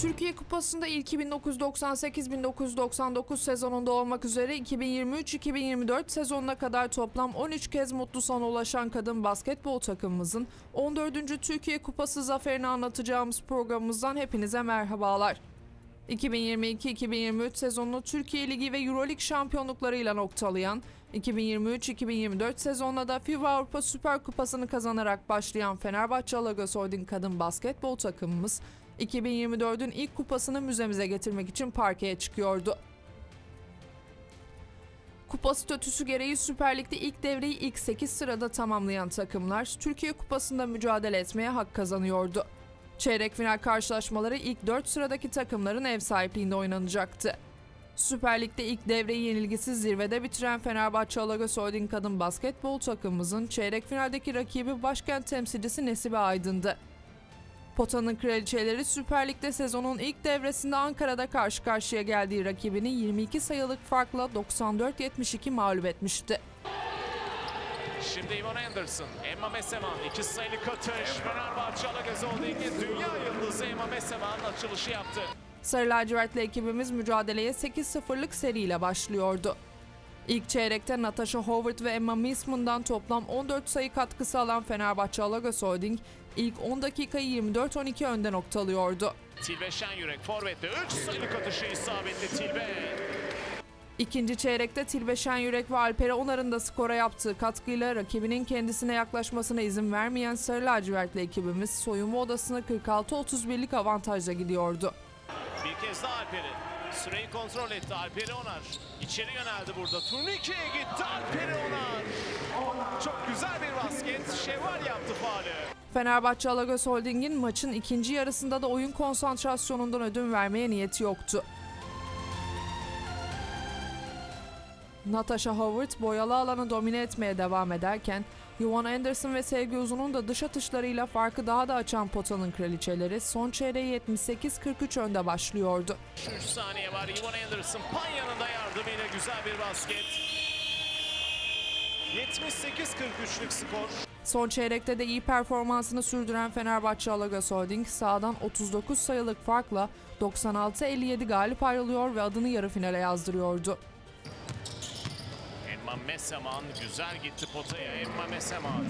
Türkiye Kupası'nda ilk 1998-1999 sezonunda olmak üzere 2023-2024 sezonuna kadar toplam 13 kez mutlu sona ulaşan kadın basketbol takımımızın 14. Türkiye Kupası zaferini anlatacağımız programımızdan hepinize merhabalar. 2022-2023 sezonunu Türkiye Ligi ve EuroLeague şampiyonluklarıyla noktalayan, 2023-2024 sezonuna da FIBA Avrupa Süper Kupası'nı kazanarak başlayan Fenerbahçe Alagosoydun kadın basketbol takımımız, 2024'ün ilk kupasını müzemize getirmek için parkeye çıkıyordu. Kupa statüsü gereği Süper Lig'de ilk devreyi ilk 8 sırada tamamlayan takımlar, Türkiye Kupası'nda mücadele etmeye hak kazanıyordu. Çeyrek final karşılaşmaları ilk 4 sıradaki takımların ev sahipliğinde oynanacaktı. Süper Lig'de ilk devreyi yenilgisiz zirvede bitiren Fenerbahçe Alagosoydun kadın basketbol takımımızın çeyrek finaldeki rakibi başkent temsilcisi Nesibe Aydın'dı. Potanın kraliçeleri Süper Lig'de sezonun ilk devresinde Ankara'da karşı karşıya geldiği rakibini 22 sayılık farkla 94-72 mağlup etmişti. Şimdi Ivan Anderson, Emma Meseman, 2 sayılı atış. Fenerbahçe Alagosoydun'un dünya yıldızı Emma Meseman açılışı yaptı. Sarı lacivertli ekibimiz mücadeleye 8-0'lık seriyle başlıyordu. İlk çeyrekte Natasha Howard ve Emma Meseman'dan toplam 14 sayı katkısı alan Fenerbahçe Alagosoydun ilk 10 dakikayı 24-12 önde noktalıyordu. Tilbe Şenyürek forvette 3 sayılık atışı isabetli Tilbe. İkinci çeyrekte Tilbe Şenyürek ve Alpera Onar'ın da skora yaptığı katkıyla rakibinin kendisine yaklaşmasına izin vermeyen sarı lacivertli ekibimiz soyunma odasına 46-31'lik avantajla gidiyordu. Bir kez daha Alperi. Süreyi kontrol etti Alperi Onar. İçeri yöneldi burada. Turnikeye gitti Alperi Onar. Çok güzel bir basket. Şevval yaptı faali. Fenerbahçe Alagosoydun'un maçın ikinci yarısında da oyun konsantrasyonundan ödün vermeye niyeti yoktu. Natasha Howard boyalı alanı domine etmeye devam ederken Ivan Anderson ve Sevgi Uzun'un da dış atışlarıyla farkı daha da açan potanın kraliçeleri son çeyreği 78-43 önde başlıyordu. 3 saniye var. Ivan Anderson Panya'nın da yardımıyla güzel bir basket. 78-43'lük skor. Son çeyrekte de iyi performansını sürdüren Fenerbahçe Alagosoydun sahadan 39 sayılık farkla 96-57 galip ayrılıyor ve adını yarı finale yazdırıyordu. Emma Meseman güzel gitti potaya. Emma Meseman.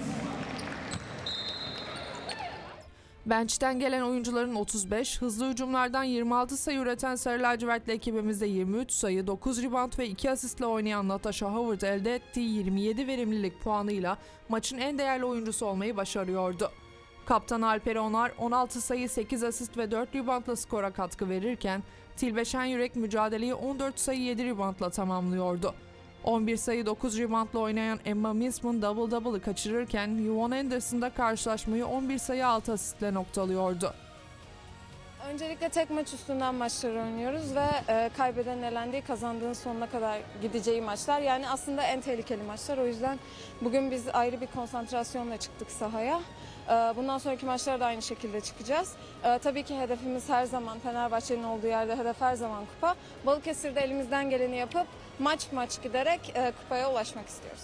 Bençten gelen oyuncuların 35, hızlı hücumlardan 26 sayı üreten sarı lacivertli ekibimizde 23 sayı, 9 rebound ve 2 asistle oynayan Natasha Howard elde ettiği 27 verimlilik puanıyla maçın en değerli oyuncusu olmayı başarıyordu. Kaptan Alperi Onar 16 sayı, 8 asist ve 4 reboundla skora katkı verirken Tilbe Şenyürek mücadeleyi 14 sayı, 7 reboundla tamamlıyordu. 11 sayı 9 reboundla oynayan Emma Meseman double-double'ı kaçırırken Yvonne Anderson da karşılaşmayı 11 sayı 6 asistle noktalıyordu. Öncelikle tek maç üstünden maçlar oynuyoruz ve kaybeden elendiği kazandığın sonuna kadar gideceği maçlar. Yani aslında en tehlikeli maçlar. O yüzden bugün biz ayrı bir konsantrasyonla çıktık sahaya. Bundan sonraki maçlara da aynı şekilde çıkacağız. Tabii ki hedefimiz her zaman Fenerbahçe'nin olduğu yerde hedef her zaman kupa. Balıkesir'de elimizden geleni yapıp maç giderek kupaya ulaşmak istiyoruz.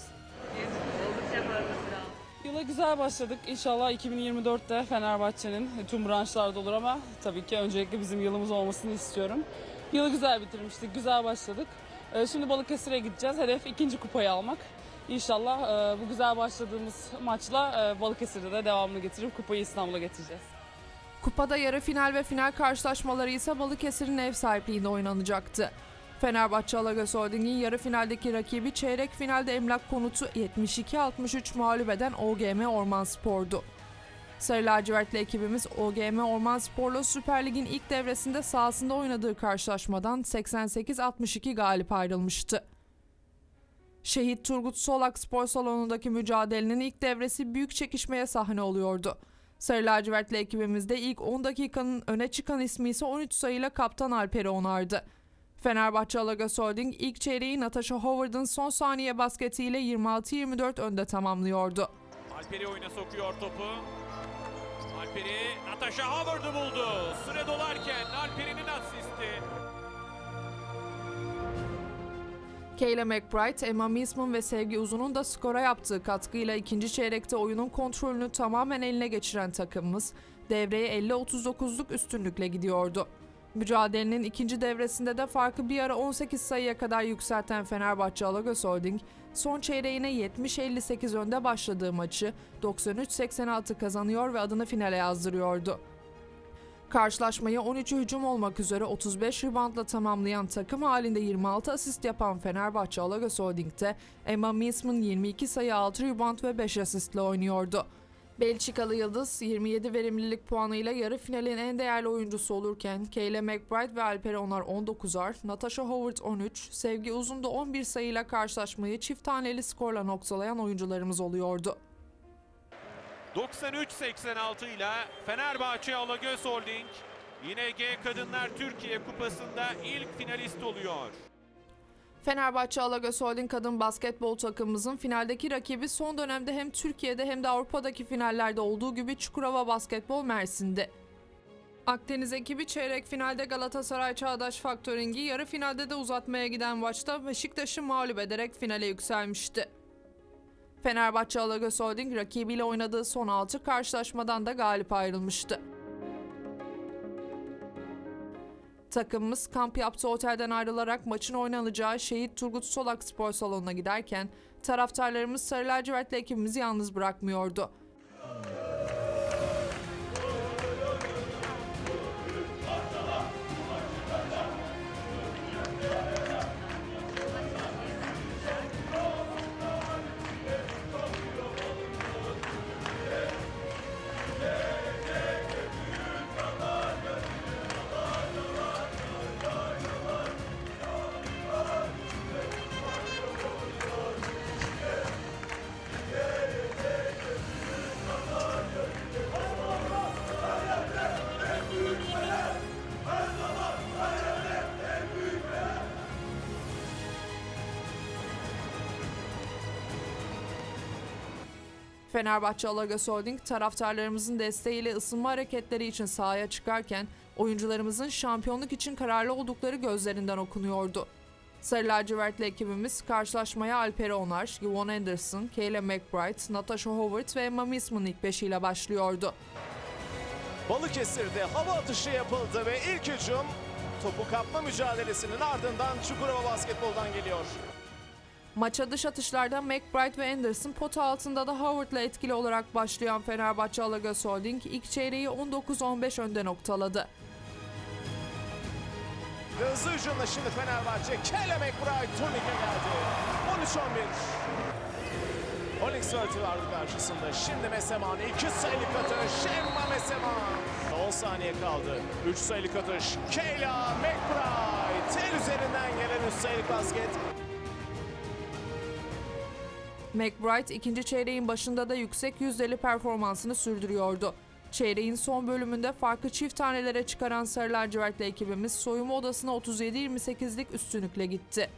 Yıla güzel başladık. İnşallah 2024'te Fenerbahçe'nin tüm branşlarda olur ama tabii ki öncelikle bizim yılımız olmasını istiyorum. Yılı güzel bitirmiştik, güzel başladık. Şimdi Balıkesir'e gideceğiz. Hedef ikinci kupayı almak. İnşallah bu güzel başladığımız maçla Balıkesir'de de devamını getirip kupayı İstanbul'a getireceğiz. Kupada yarı final ve final karşılaşmaları ise Balıkesir'in ev sahipliğinde oynanacaktı. Fenerbahçe Alagosoydun'un yarı finaldeki rakibi çeyrek finalde Emlak Konut'u 72-63 mağlup eden OGM Ormanspor'du. Sarı lacivertli ekibimiz OGM Ormanspor'la Süper Lig'in ilk devresinde sahasında oynadığı karşılaşmadan 88-62 galip ayrılmıştı. Şehit Turgut Solak Spor Salonu'ndaki mücadelenin ilk devresi büyük çekişmeye sahne oluyordu. Sarı lacivertli ekibimizde ilk 10 dakikanın öne çıkan ismi ise 13 sayıyla kaptan Alperi Onar'dı. Fenerbahçe Alagosoydun ilk çeyreği Natasha Howard'ın son saniye basketiyle 26-24 önde tamamlıyordu. Alperi oyuna sokuyor topu. Alperi Natasha Howard'ı buldu. Süre dolarken Alperi'nin asisti. Kayla McBride, Emma Meseman ve Sevgi Uzun'un da skora yaptığı katkıyla ikinci çeyrekte oyunun kontrolünü tamamen eline geçiren takımımız devreye 50-39'luk üstünlükle gidiyordu. Mücadelenin ikinci devresinde de farkı bir ara 18 sayıya kadar yükselten Fenerbahçe Alagöz Holding, son çeyreğine 70-58 önde başladığı maçı 93-86 kazanıyor ve adını finale yazdırıyordu. Karşılaşmayı 13'ü hücum olmak üzere 35 ribantla tamamlayan, takım halinde 26 asist yapan Fenerbahçe Alagöz Holding'de Emma Miesman 22 sayı, 6 ribant ve 5 asistle oynuyordu. Belçikalı Yıldız 27 verimlilik puanıyla yarı finalin en değerli oyuncusu olurken Kayla McBride ve Alperi Onar 19'ar, Natasha Howard 13, Sevgi Uzun da 11 sayıyla karşılaşmayı çift taneli skorla noktalayan oyuncularımız oluyordu. 93-86 ile Fenerbahçe Alagöz Holding YNG Kadınlar Türkiye Kupası'nda ilk finalist oluyor. Fenerbahçe Alagöz Holding kadın basketbol takımımızın finaldeki rakibi son dönemde hem Türkiye'de hem de Avrupa'daki finallerde olduğu gibi Çukurova Basketbol Mersin'de. Akdeniz ekibi çeyrek finalde Galatasaray Çağdaş Faktöring'i, yarı finalde de uzatmaya giden maçta Beşiktaş'ı mağlup ederek finale yükselmişti. Fenerbahçe Alagöz Holding rakibiyle oynadığı son 6 karşılaşmadan da galip ayrılmıştı. Takımımız kamp yaptığı otelden ayrılarak maçın oynanacağı Şehit Turgut Solak Spor Salonu'na giderken taraftarlarımız sarı lacivertli ekibimizi yalnız bırakmıyordu. Fenerbahçe Alagöz Holding taraftarlarımızın desteğiyle ısınma hareketleri için sahaya çıkarken oyuncularımızın şampiyonluk için kararlı oldukları gözlerinden okunuyordu. Sarı lacivertli ekibimiz karşılaşmaya Alperi Onar, Yvonne Anderson, Kayla McBride, Natasha Howard ve Emma Miesman'ın ilk beşiyle başlıyordu. Balıkesir'de hava atışı yapıldı ve ilk hücum topu kapma mücadelesinin ardından Çukurova Basketbol'dan geliyor. Maça dış atışlarda McBride ve Anderson, pota altında da Howard'la etkili olarak başlayan Fenerbahçe Alagöz Holding ilk çeyreği 19-15 önde noktaladı. Hızlı hücumla şimdi Fenerbahçe, Kayla McBride turnike geldi. 13-11. Oliksört'ü vardı karşısında. Şimdi Meseman 2 sayılık atış. Emma Meseman. 10 saniye kaldı. 3 sayılık atış. Kayla McBride. El üzerinden gelen 3 sayılık basket. McBride ikinci çeyreğin başında da yüksek yüzdeli performansını sürdürüyordu. Çeyreğin son bölümünde farkı çift tanelere çıkaran sarı lacivertli ekibimiz soyunma odasına 37-28'lik üstünlükle gitti.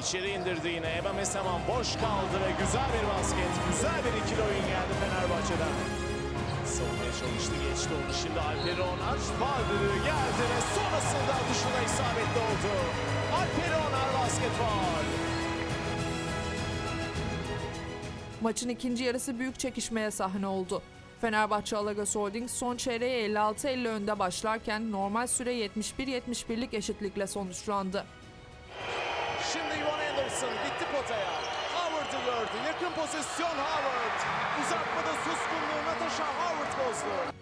İçeri indirdi yine Emma Meseman, boş kaldı ve güzel bir basket, güzel bir ikili oyun geldi Fenerbahçe'den. Savunmaya çalıştı, geçti onu. Şimdi Alperi Onar bağdırı geldi ve sonrasında dışına isabetli oldu. Alperi Onar basketbol. Maçın ikinci yarısı büyük çekişmeye sahne oldu. Fenerbahçe Alagöz Holding son çeyreğe 56-50 önde başlarken normal süre 71-71'lik eşitlikle sonuçlandı. Şimdi Yvonne Anderson gitti potaya. Howard'ı gördü. Yakın pozisyon Howard. Uzatmada suskunluğu Natasha Howard bozdu.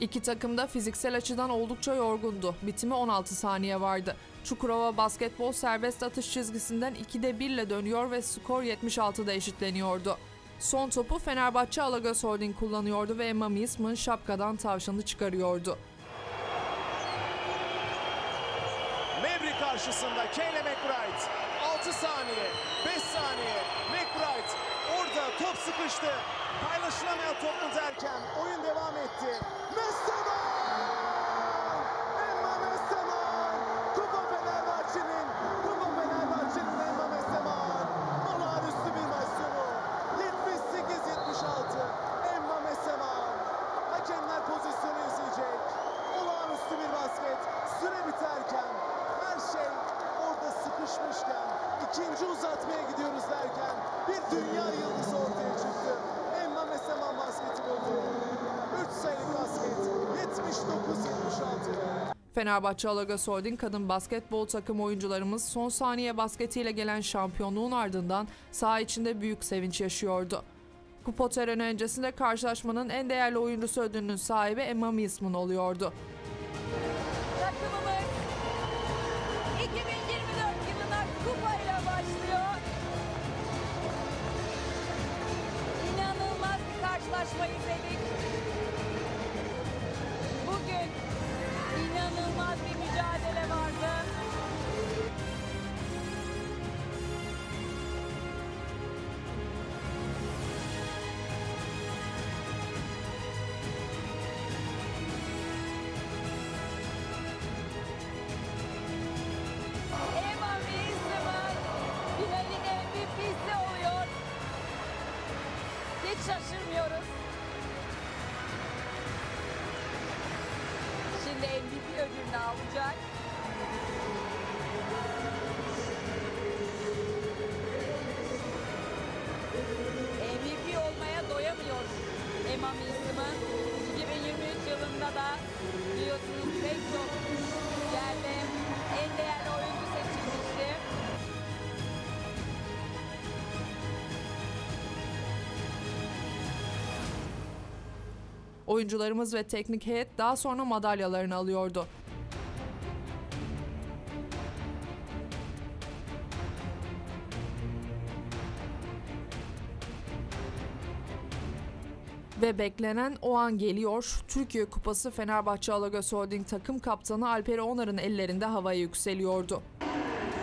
İki takım da fiziksel açıdan oldukça yorgundu. Bitime 16 saniye vardı. Çukurova basketbol serbest atış çizgisinden 2'de 1 ile dönüyor ve skor 76'da eşitleniyordu. Son topu Fenerbahçe Alagöz Holding kullanıyordu ve Emma Miesman şapkadan tavşanı çıkarıyordu. Mevri karşısında Kayla McBride. 6 saniye, 5 saniye. McBride orada top sıkıştı. Paylaşılamayan topu derken oyun devam etti. İkinci uzatmaya gidiyoruz derken bir dünya yıldızı ortaya çıktı. Emma Meseman basketi buldu. 3 sayılık basket 79-76. Fenerbahçe Alagas Holding kadın basketbol takım oyuncularımız son saniye basketiyle gelen şampiyonluğun ardından saha içinde büyük sevinç yaşıyordu. Kupa töreni öncesinde karşılaşmanın en değerli oyuncusu ödülünün sahibi Emma Milsman oluyordu. Takımımız 2024 yılına kupayla başlıyor. İnanılmaz bir karşılaşma izledik. Bugün inanılmaz bir mücadele vardı. Şaşırmıyoruz. Şimdi MVP ödülünü alacak. MVP olmaya doyamıyor Emma Milsman. 2023 yılında da biliyorsunuz pek çok yerde en değerli oyuncu seçilmişti. Oyuncularımız ve teknik heyet daha sonra madalyalarını alıyordu. Ve beklenen o an geliyor. Türkiye Kupası Fenerbahçe Alagöz Holding takım kaptanı Alperi Onar'ın ellerinde havaya yükseliyordu.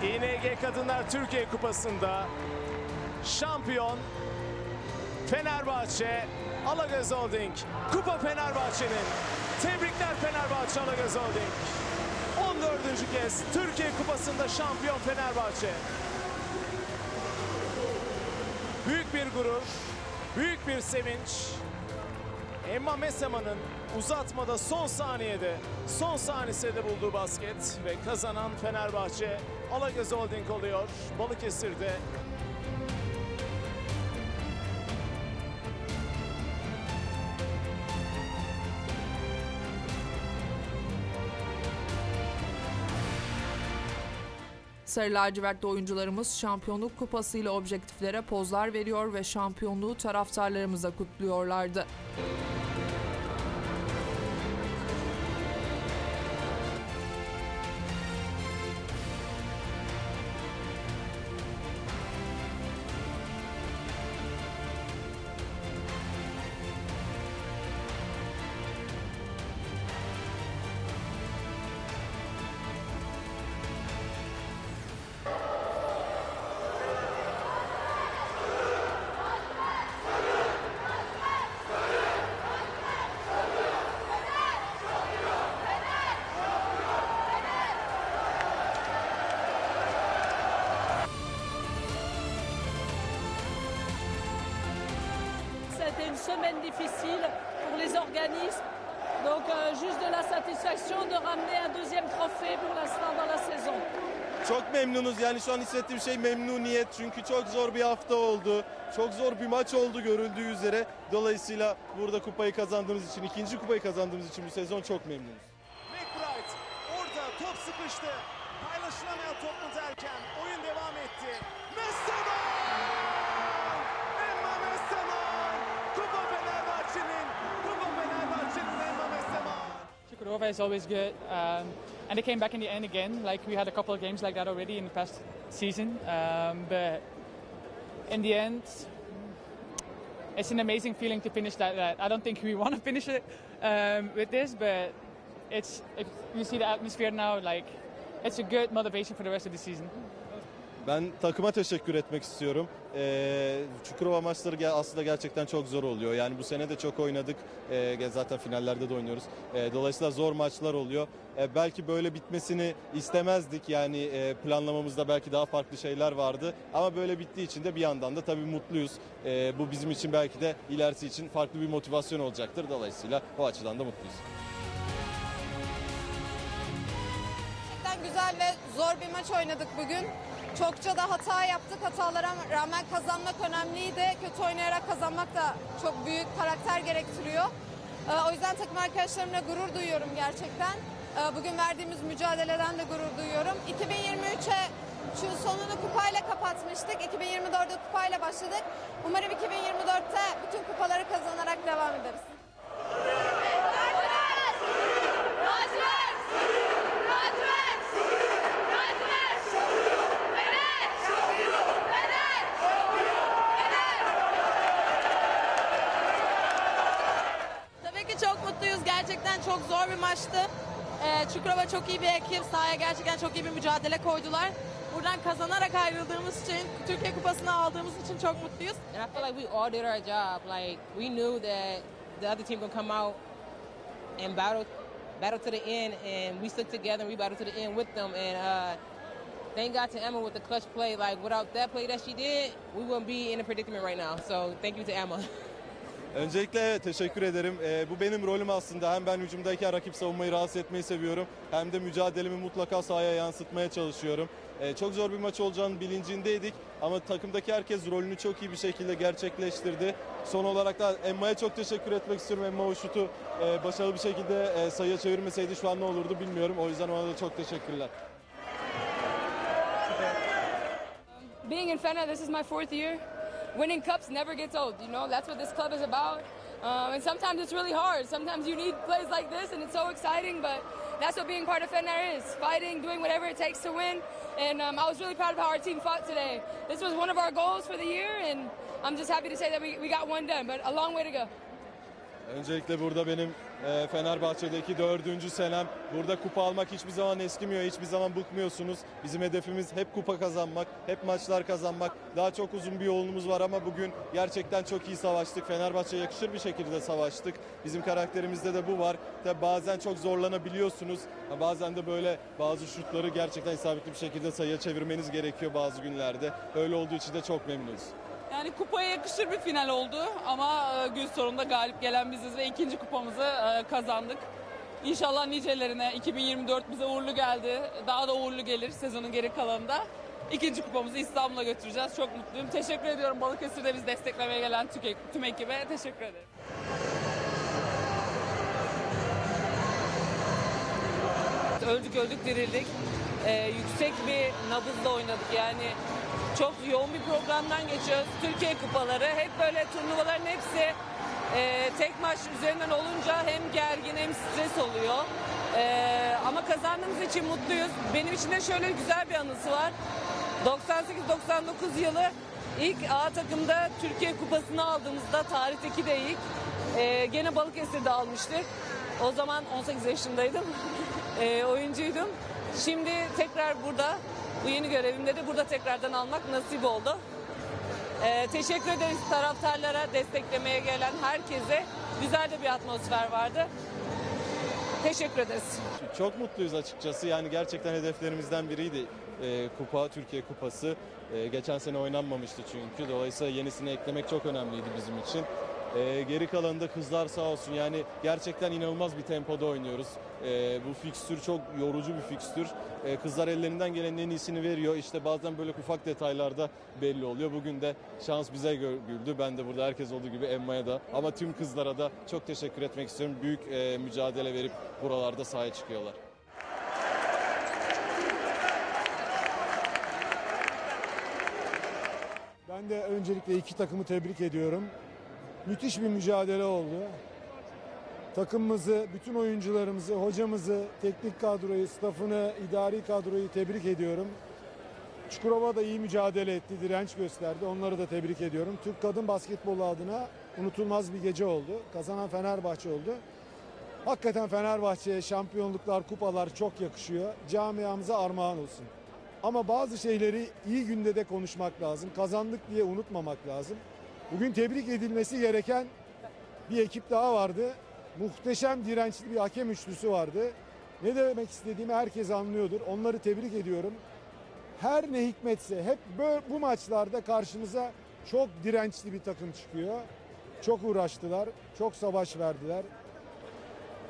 İNG Kadınlar Türkiye Kupası'nda şampiyon Fenerbahçe Alagöz Holding. Kupa Fenerbahçe'nin. Tebrikler Fenerbahçe Alagöz Holding. 14. kez Türkiye Kupası'nda şampiyon Fenerbahçe. Büyük bir gurur, büyük bir sevinç. Emma Meseman'ın uzatmada son saniyede bulduğu basket ve kazanan Fenerbahçe Alagöz Holding oluyor Balıkesir'de. Sarı lacivertli oyuncularımız şampiyonluk kupasıyla objektiflere pozlar veriyor ve şampiyonluğu taraftarlarımıza kutluyorlardı. C'était une semaine difficile pour les organismes, donc juste de la satisfaction de ramener un deuxième trophée pour l'instant dans la saison. Çok memnunuz, yani şu an hissettiğim şey memnuniyet, çünkü çok zor bir hafta oldu, çok zor bir maç oldu görüldüğü üzere. Dolayısıyla burada kupayı kazandığımız için, ikinci kupayı kazandığımız için bu sezon çok memnunuz. McBride orada top sıkıştı, paylaşılamayan topu derken oyun devam etti. Kurova is always good, and they came back in the end again. Like we had a couple of games like that already in the past season, but in the end, it's an amazing feeling to finish like that. I don't think we want to finish it with this, but if you see the atmosphere now, like it's a good motivation for the rest of the season. Ben takıma teşekkür etmek istiyorum. Çukurova maçları aslında gerçekten çok zor oluyor. Yani bu sene de çok oynadık. Zaten finallerde de oynuyoruz. Dolayısıyla zor maçlar oluyor. Belki böyle bitmesini istemezdik. Yani planlamamızda belki daha farklı şeyler vardı. Ama böyle bittiği için de bir yandan da tabii mutluyuz. Bu bizim için belki de ilerisi için farklı bir motivasyon olacaktır. Dolayısıyla o açıdan da mutluyuz. Gerçekten güzel ve zor bir maç oynadık bugün. Çokça da hata yaptık. Hatalara rağmen kazanmak önemliydi. Kötü oynayarak kazanmak da çok büyük karakter gerektiriyor. O yüzden takım arkadaşlarımla gurur duyuyorum gerçekten. Bugün verdiğimiz mücadeleden de gurur duyuyorum. 2023'e şu sonunu kupayla kapatmıştık. 2024'de kupayla başladık. Umarım 2024'te bütün kupaları kazanarak devam ederiz. Çok mutluyuz. Gerçekten çok zor bir maçtı. Çukurova çok iyi bir ekip. Sahaya gerçekten çok iyi bir mücadele koydular. Buradan kazanarak ayrıldığımız için, Türkiye Kupası'nı aldığımız için çok mutluyuz. And I feel like we all did our job. Like we knew that the other team would come out and battle to the end, and we stood together and we battled to the end with them. And thank God to Emma with the clutch play. Like without that play that she did, we wouldn't be in a predicament right now. So thank you to Emma. Öncelikle teşekkür ederim. Bu benim rolüm aslında. Hem ben hücumdayken rakip savunmayı rahatsız etmeyi seviyorum. Hem de mücadelemi mutlaka sahaya yansıtmaya çalışıyorum. Çok zor bir maç olacağının bilincindeydik. Ama takımdaki herkes rolünü çok iyi bir şekilde gerçekleştirdi. Son olarak da Emma'ya çok teşekkür etmek istiyorum. Emma o şutu başarılı bir şekilde sayıya çevirmeseydi şu an ne olurdu bilmiyorum. O yüzden ona da çok teşekkürler. Being in Fener, this is my fourth year. Winning cups never gets old, you know, that's what this club is about. And sometimes it's really hard. Sometimes you need plays like this and it's so exciting, but that's what being part of Fener is. Fighting, doing whatever it takes to win. And I was really proud of how our team fought today. This was one of our goals for the year and I'm just happy to say that we got one done, but a long way to go. Öncelikle burada benim Fenerbahçe'deki 4. senem. Burada kupa almak hiçbir zaman eskimiyor, hiçbir zaman bıkmıyorsunuz. Bizim hedefimiz hep kupa kazanmak, hep maçlar kazanmak. Daha çok uzun bir yolumuz var ama bugün gerçekten çok iyi savaştık. Fenerbahçe'ye yakışır bir şekilde savaştık. Bizim karakterimizde de bu var. Tabii bazen çok zorlanabiliyorsunuz. Bazen de böyle bazı şutları gerçekten isabetli bir şekilde sayıya çevirmeniz gerekiyor bazı günlerde. Öyle olduğu için de çok memnunuz. Yani kupaya yakışır bir final oldu ama gün sonunda galip gelen biziz ve ikinci kupamızı kazandık. İnşallah nicelerine 2024 bize uğurlu geldi. Daha da uğurlu gelir sezonun geri kalanında. İkinci kupamızı İstanbul'a götüreceğiz. Çok mutluyum. Teşekkür ediyorum Balıkesir'de bizi desteklemeye gelen tüm ekibe. Teşekkür ederim. Öldük dirildik. Yüksek bir nabızla oynadık yani. Çok yoğun bir programdan geçiyoruz. Türkiye kupaları, hep böyle turnuvaların hepsi tek maç üzerinden olunca hem gergin hem stres oluyor. Ama kazandığımız için mutluyuz. Benim için de şöyle güzel bir anısı var. 98-99 yılı ilk A takımda Türkiye kupasını aldığımızda tarihteki de ilk. Gene Balıkesir'de almıştık. O zaman 18 yaşındaydım. Oyuncuydum. Şimdi tekrar burada. Bu yeni görevimde de burada tekrardan almak nasip oldu. Teşekkür ederiz taraftarlara, desteklemeye gelen herkese. Güzel de bir atmosfer vardı. Teşekkür ederiz. Çok mutluyuz açıkçası. Yani gerçekten hedeflerimizden biriydi kupa, Türkiye Kupası. Geçen sene oynanmamıştı çünkü. Dolayısıyla yenisini eklemek çok önemliydi bizim için. Geri kalanında kızlar sağ olsun yani gerçekten inanılmaz bir tempoda oynuyoruz. Bu fikstür çok yorucu bir fikstür. Kızlar ellerinden gelenin en iyisini veriyor. İşte bazen böyle ufak detaylarda belli oluyor. Bugün de şans bize güldü. Ben de burada herkes olduğu gibi Emma'ya da ama tüm kızlara da çok teşekkür etmek istiyorum. Büyük mücadele verip buralarda sahaya çıkıyorlar. Ben de öncelikle iki takımı tebrik ediyorum. Müthiş bir mücadele oldu. Takımımızı, bütün oyuncularımızı, hocamızı, teknik kadroyu, staffını, idari kadroyu tebrik ediyorum. Çukurova da iyi mücadele etti, direnç gösterdi. Onları da tebrik ediyorum. Türk kadın basketbolu adına unutulmaz bir gece oldu. Kazanan Fenerbahçe oldu. Hakikaten Fenerbahçe'ye şampiyonluklar, kupalar çok yakışıyor. Camiamıza armağan olsun. Ama bazı şeyleri iyi günde de konuşmak lazım. Kazandık diye unutmamak lazım. Bugün tebrik edilmesi gereken bir ekip daha vardı. Muhteşem dirençli bir hakem üçlüsü vardı. Ne demek istediğimi herkes anlıyordur. Onları tebrik ediyorum. Her ne hikmetse hep bu maçlarda karşımıza çok dirençli bir takım çıkıyor. Çok uğraştılar, çok savaş verdiler.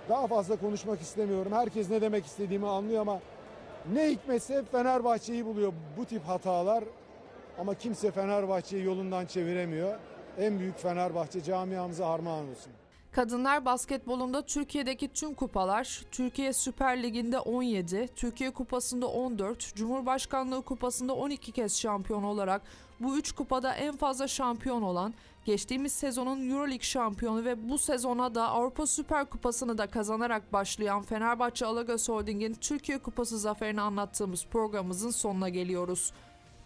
Daha fazla konuşmak istemiyorum. Herkes ne demek istediğimi anlıyor ama ne hikmetse hep Fenerbahçe'yi buluyor bu tip hatalar. Ama kimse Fenerbahçe'yi yolundan çeviremiyor. En büyük Fenerbahçe camiamıza armağan olsun. Kadınlar basketbolunda Türkiye'deki tüm kupalar, Türkiye Süper Ligi'nde 17, Türkiye Kupası'nda 14, Cumhurbaşkanlığı Kupası'nda 12 kez şampiyon olarak bu 3 kupada en fazla şampiyon olan, geçtiğimiz sezonun EuroLeague şampiyonu ve bu sezona da Avrupa Süper Kupası'nı da kazanarak başlayan Fenerbahçe Alagöz Holding'in Türkiye Kupası zaferini anlattığımız programımızın sonuna geliyoruz.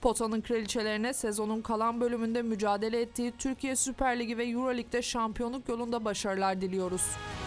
Potanın kraliçelerine sezonun kalan bölümünde mücadele ettiği Türkiye Süper Ligi ve EuroLeague'de şampiyonluk yolunda başarılar diliyoruz.